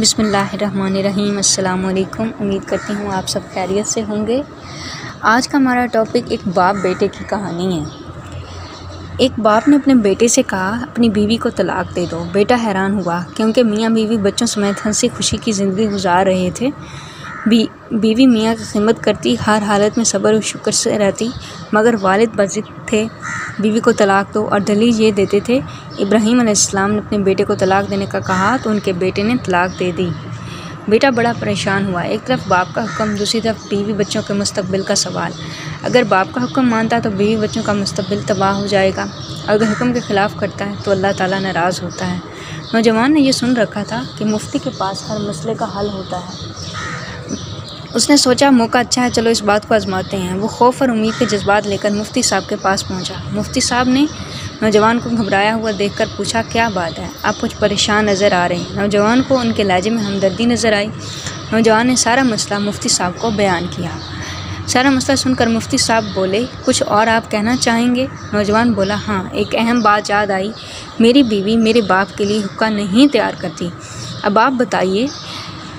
बिस्मिल्लाहिर्रहमानिर्रहीम। अस्सलामुअलैकुम। उम्मीद करती हूँ आप सब खैरियत से होंगे। आज का हमारा टॉपिक एक बाप बेटे की कहानी है। एक बाप ने अपने बेटे से कहा, अपनी बीवी को तलाक दे दो। बेटा हैरान हुआ क्योंकि मियाँ बीवी बच्चों समेत हंसी खुशी की ज़िंदगी गुजार रहे थे। बीवी मियाँ की खिदमत करती, हर हालत में सब्र और शुक्र से रहती, मगर वालिद बजिद थे। बीवी को तलाक दो और दलील ये देते थे। इब्राहीम अलैहिस्सलाम ने अपने बेटे को तलाक देने का कहा तो उनके बेटे ने तलाक दे दी। बेटा बड़ा परेशान हुआ। एक तरफ बाप का हुक्म, दूसरी तरफ बीवी बच्चों के मुस्तकबिल का सवाल। अगर बाप का हुक्म मानता तो बीवी बच्चों का मुस्तकबिल तबाह हो जाएगा, अगर हुक्म के ख़िलाफ़ करता है तो अल्लाह ताला नाराज़ होता है। नौजवान ने यह सुन रखा था कि मुफ्ती के पास हर मसले का हल होता है। उसने सोचा मौका अच्छा है, चलो इस बात को आजमाते हैं। वो खौफ और उम्मीद के जज्बात लेकर मुफ्ती साहब के पास पहुंचा। मुफ्ती साहब ने नौजवान को घबराया हुआ देखकर पूछा, क्या बात है, आप कुछ परेशान नज़र आ रहे हैं। नौजवान को उनके लहजे में हमदर्दी नज़र आई। नौजवान ने सारा मसला मुफ्ती साहब को बयान किया। सारा मसला सुनकर मुफ्ती साहब बोले, कुछ और आप कहना चाहेंगे। नौजवान बोला, हाँ, एक अहम बात याद आई। मेरी बीवी मेरे बाप के लिए हुक्का नहीं तैयार करती। अब आप बताइए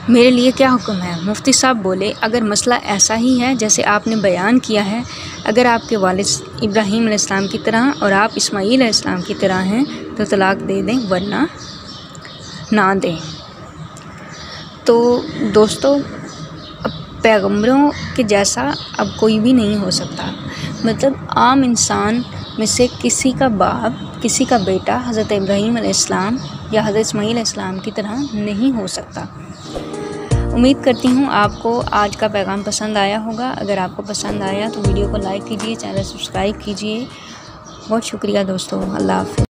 मेरे लिए क्या हुक्म है। मुफ्ती साहब बोले, अगर मसला ऐसा ही है जैसे आपने बयान किया है, अगर आपके वालिद इब्राहीम अलैहिस्सलाम की तरह और आप इस्माइल अलैहिस्सलाम की तरह हैं तो तलाक दे दें, वरना ना दें। तो दोस्तों, अब पैगंबरों के जैसा अब कोई भी नहीं हो सकता। मतलब आम इंसान में से किसी का बाप, किसी का बेटा हज़रत इब्राहीम अलैहिस्सलाम या हज़रत इस्माइल अलैहिस्सलाम की तरह नहीं हो सकता। उम्मीद करती हूँ आपको आज का पैगाम पसंद आया होगा। अगर आपको पसंद आया तो वीडियो को लाइक कीजिए, चैनल सब्सक्राइब कीजिए। बहुत शुक्रिया दोस्तों। अल्लाह हाफ़िज़।